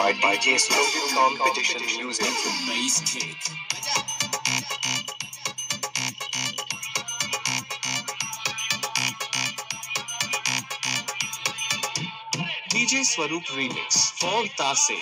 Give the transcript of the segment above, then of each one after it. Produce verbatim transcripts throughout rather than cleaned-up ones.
inspired by Jay's local competition music. Bass kick. D J Swaroop remix for Tase.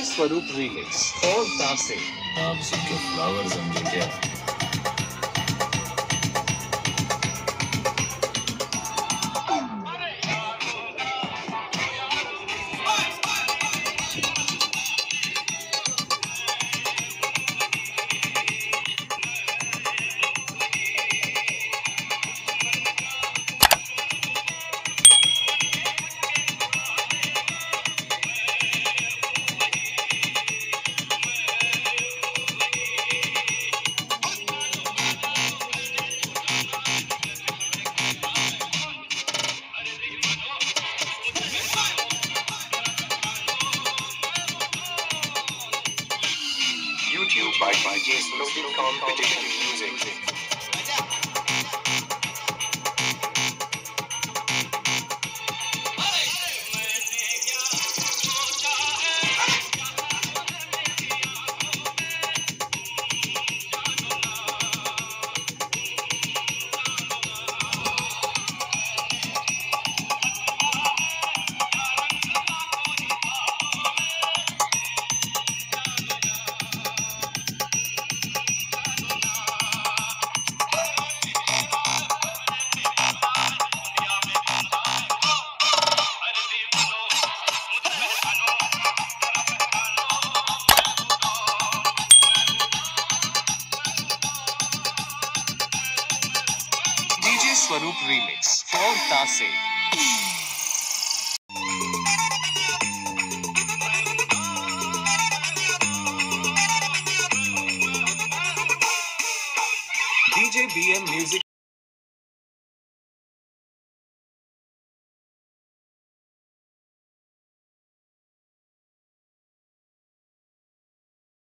Swaroop remix for Tase. Flowers and the by Jay's local competition music. Swaroop remix for Tase. D J B M Music.